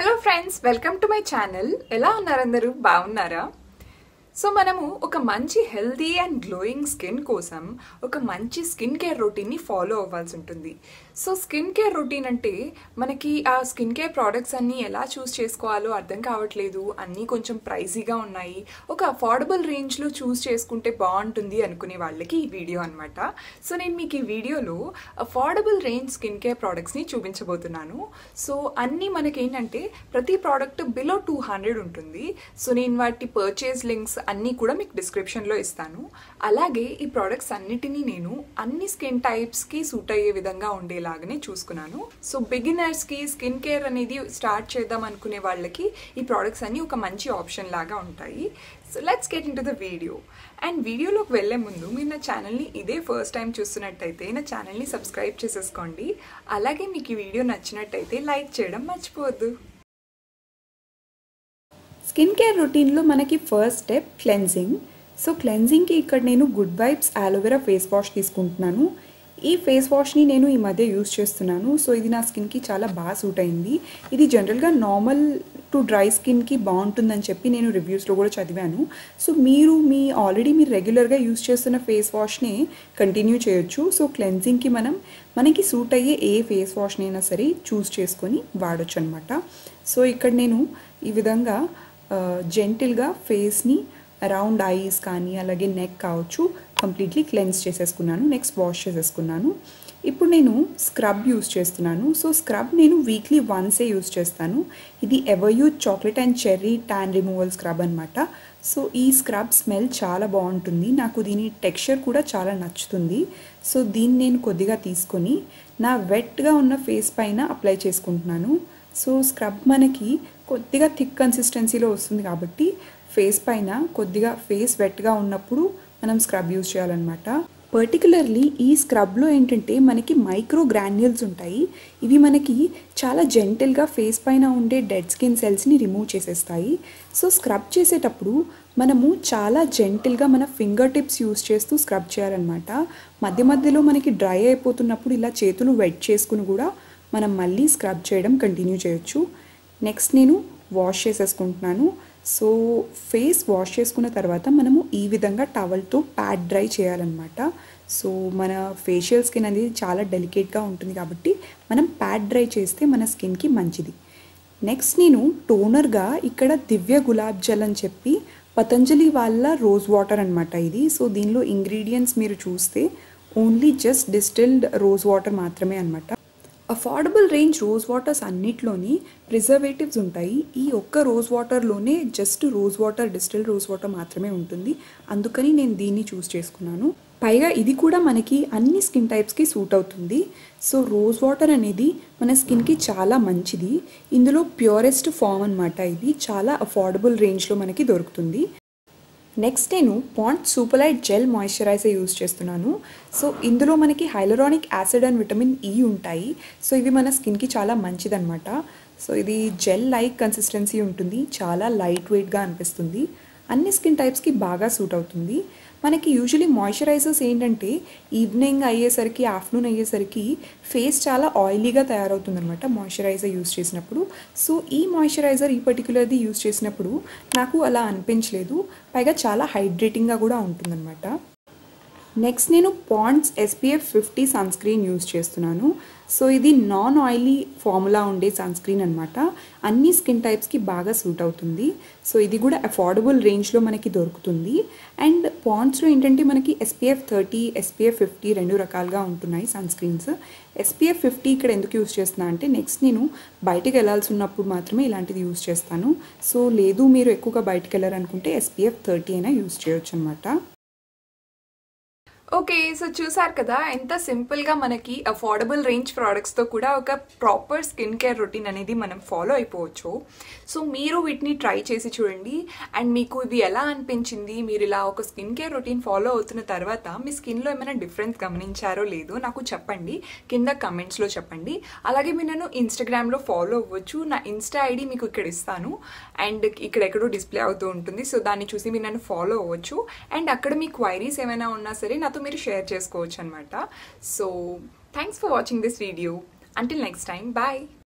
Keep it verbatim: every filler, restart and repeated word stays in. hello friends welcome to my channel ఎలా ఉన్నారు అందరూ బాగున్నారా సో మనము ఒక మంచి హెల్తీ అండ్ గ్లోయింగ్ స్కిన్ కోసం ఒక మంచి స్కిన్ కేర్ రొటీన్ ని ఫాలో అవ్వాల్సి ఉంటుంది సో స్కిన్ కేర్ రొటీన్ అంటే మనకి ఆ స్కిన్ కేర్ ప్రొడక్ట్స్ అన్ని ఎలా చూస్ చేసుకోవాలో అర్థం కావట్లేదు అన్ని కొంచెం ప్రైసీగా ఉన్నాయి ఒక అఫోర్డబుల్ రేంజ్ లో చూస్ చేసుకుంటే బాగుంటుంది అనుకునే వాళ్ళకి ఈ వీడియో అన్నమాట సో నేను మీకు ఈ వీడియోలో affordable range skin care products ని చూపించబోతున్నాను సో అన్ని మనకి ఏంటంటే ప్రతి ప్రొడక్ట్ బిలో టూ హండ్రెడ్ ఉంటుంది సో నేను వాటి పర్చేస్ లింక్స్ అన్నీ కూడా మీకు డిస్క్రిప్షన్ లో ఇస్తాను అలాగే ఈ ప్రొడక్ట్స్ అన్నిటిని నేను అన్ని స్కిన్ టైప్స్ కి సూట్ అయ్యే విధంగా ఉండేలాగానే చూసుకున్నాను సో బిగినర్స్ కి స్కిన్ కేర్ అనేది స్టార్ట్ చేద్దాం అనుకునే వాళ్ళకి ఈ ప్రొడక్ట్స్ అన్ని ఒక మంచి ఆప్షన్ లాగా ఉంటాయి so let's get into the video and వీడియోలోకి వెళ్ళే ముందు మీరు నా ఛానల్ని ఇదే ఫస్ట్ టైం చూస్తున్నట్టయితే నా ఛానల్ని సబ్స్క్రైబ్ చేసేసుకోండి అలాగే మీకు ఈ వీడియో నచ్చినట్టయితే లైక్ చేయడం మర్చిపోవద్దు स्किन केयर रूटीन लो मनकी first step cleansing so cleansing की इक्कड नेनु good vibes aloe vera face wash तीसुकुंटुन्नानु ई फेस वाश नी नेनु ई मध्य यूज चेस्तुन्नानु सो इदी ना स्किन की चाला बागा सूट अयिंदी इदी जनरल गा नार्मल टू ड्राई स्किन की बागुंटुंदनि चेप्पि नेनु रिव्यूस लो कूडा चदिवानु सो मीरू मी ऑलरेडी मी रेग्युलर गा यूज चेस्तुन्न फेस वाश नी कंटिन्यू चेयोच्चु सो क्लेंजिंग की मनम मनकी सूट अय्ये ए फेस वाश नैना सरे चूज चेसुकोनि वाडोच्चु अन्नमाट सो इक्कड नेनु ई विधंगा जेंटल गा फेस नी अराउंड आईज कानी अलागे नेक कावचु कंप्लीटली क्लेंज चेसेसुकुन्नानु नेक्स्ट वाश चेसेसुकुन्नानु इप्पुडु नेनु स्क्रब यूज चेस्तुन्नानु सो स्क्रब नेनु वीकली वन्स ए यूज चेस्तानु इदी Everyuth chocolate and cherry tan removal scrub अन्नमाट सो ई स्क्रब स्मेल चाला बागुंटुंदी नाकु दीनी टेक्स्चर कूडा चाला नच्चुतुंदी सो दीन्नि नेनु कोद्दिगा तीसुकोनि ना वेट गा उन्न फेस पैन अप्लाई चेसुकुंटुन्नानु सो स्क्रब मनकी కొద్దిగా థిక్ కన్సిస్టెన్సీలో వస్తుంది కాబట్టి ఫేస్ పైన కొద్దిగా ఫేస్ వెట్ గా ఉన్నప్పుడు మనం స్క్రబ్ యూస్ చేయాలన్నమాట పర్టిక్యులర్లీ ఈ స్క్రబ్ లో ఏంటంటే మనకి మైక్రో గ్రాన్యూల్స్ ఉంటాయి ఇవి మనకి చాలా జెంటిల్ గా ఫేస్ పైన ఉండే డెడ్ స్కిన్ సెల్స్ ని రిమూవ్ చేసేస్తాయి సో స్క్రబ్ చేసేటప్పుడు మనము చాలా జెంటిల్ గా మన ఫింగర్ టిప్స్ యూస్ చేస్తూ స్క్రబ్ చేయాలన్నమాట మధ్య మధ్యలో మనకి డ్రై అయిపోతున్నప్పుడు ఇలా చేతులు వెట్ చేసుకుని కూడా మనం మళ్ళీ స్క్రబ్ చేయడం కంటిన్యూ చేయొచ్చు నెక్స్ట్ నేను వాష్ చేసేసుకుంటున్నాను సో ఫేస్ వాష్ చేసుకున్న తర్వాత మనము ఈ విధంగా టవల్ తో ప్యాడ్ డ్రై చేయాలన్నమాట సో మన ఫేషియల్ స్కిన్ అనేది చాలా డెలికేట్ గా ఉంటుంది కాబట్టి మనం ప్యాడ్ డ్రై చేస్తే మన స్కిన్ కి మంచిది నెక్స్ట్ నేను టోనర్ గా ఇక్కడ దివ్య గులాబ్ జల్ అని చెప్పి పతంజలి వాళ్ళ రోజ్ వాటర్ అన్నమాట ఇది సో దీనిలో ఇంగ్రీడియెంట్స్ మీరు చూస్తే only just distilled rose water మాత్రమే అన్నమాట అఫోర్డబుల్ రేంజ్ రోజ్ వాటర్స్ అన్నిటిలోని ప్రిజర్వేటివ్స్ ఉంటాయి ఈ ఒక్క రోజ్ వాటర్లోనే just rose water distil rose water మాత్రమే ఉంటుంది అందుకని నేను దీన్ని చూస్ చేసుకున్నాను పైగా ఇది కూడా మనకి అన్ని స్కిన్ టైప్స్కి సూట్ అవుతుంది సో రోజ్ వాటర్ అనేది మన స్కిన్కి చాలా మంచిది ఇందులో ప్యూరెస్ట్ ఫామ్ అన్నమాట ఇది చాలా అఫోర్డబుల్ రేంజ్లో మనకి దొరుకుతుంది నెక్స్ట్ నేను Pond's super light gel moisturiser use చేస్తున్నాను సో ఇందులో మనకి hyaluronic acid and vitamin E ఉంటాయి సో ఇవి మన స్కిన్ కి చాలా మంచిదన్నమాట సో ఇది జెల్ లైక్ కన్సిస్టెన్సీ ఉంటుంది చాలా లైట్ వెయిట్ గా అనిపిస్తుంది అన్ని స్కిన్ టైప్స్ కి బాగా సూట్ అవుతుంది మనకి యూజువల్లీ మాయిశ్చరైజర్స్ ఏంటంటే ఈవినింగ్ అయ్యేసరికి ఆఫ్టర్నూన్ అయ్యేసరికి ఫేస్ చాలా ఆయిలీగా తయారవుతుందన్నమాట మాయిశ్చరైజర్ యూస్ చేసినప్పుడు సో ఈ మాయిశ్చరైజర్ ఈ పర్టిక్యులర్ది యూస్ చేసినప్పుడు నాకు అలా అనిపించలేదు పైగా చాలా హైడ్రేటింగ్గా కూడా ఉంటుందన్నమాట నెక్స్ట్ నేను Pond's SPF fifty sunscreen use చేస్తున్నాను సో ఇది నాన్ ఆయిలీ ఫార్ములా ఉండే సన్ స్క్రీన్ అన్నమాట అన్ని స్కిన్ టైప్స్కి బాగా సూట్ అవుతుంది సో ఇది కూడా అఫోర్డబుల్ రేంజ్లో మనకి దొరుకుతుంది అండ్ పాండ్స్లో ఏంటంటే మనకి ఎస్పీఎఫ్ థర్టీ ఎస్పీఎఫ్ ఫిఫ్టీ రెండు రకాలుగా ఉంటున్నాయి సన్ స్క్రీన్స్ ఎస్పీఎఫ్ ఫిఫ్టీ ఇక్కడ ఎందుకు యూస్ చేస్తున్నా అంటే నెక్స్ట్ నేను బయటకు వెళ్ళాల్సి ఉన్నప్పుడు మాత్రమే ఇలాంటిది యూస్ చేస్తాను సో లేదు మీరు ఎక్కువగా బయటకు వెళ్ళారనుకుంటే ఎస్పీఎఫ్ థర్టీ అయినా యూస్ చేయొచ్చు అనమాట ఓకే సో చూసారు కదా ఎంత సింపుల్గా మనకి అఫోర్డబుల్ రేంజ్ ప్రోడక్ట్స్తో కూడా ఒక ప్రాపర్ స్కిన్ కేర్ రొటీన్ అనేది మనం ఫాలో అయిపోవచ్చు సో మీరు వీటిని ట్రై చేసి చూడండి అండ్ మీకు ఇవి ఎలా అనిపించింది మీరు ఇలా ఒక స్కిన్ కేర్ రొటీన్ ఫాలో అవుతున్న తర్వాత మీ స్కిన్లో ఏమైనా డిఫరెన్స్ గమనించారో లేదో నాకు చెప్పండి కింద కమెంట్స్లో చెప్పండి అలాగే మీరు నన్ను ఇన్స్టాగ్రామ్లో ఫాలో అవ్వచ్చు నా ఇన్స్టా ఐడి మీకు ఇక్కడ ఇస్తాను అండ్ ఇక్కడెక్కడో డిస్ప్లే అవుతూ ఉంటుంది సో దాన్ని చూసి మీరు నన్ను ఫాలో అవ్వచ్చు అండ్ అక్కడ మీ క్వైరీస్ ఏమైనా ఉన్నా సరే నాతో మీరు షేర్ చేసుకోవచ్చు అన్నమాట so thanks for watching this video until next time bye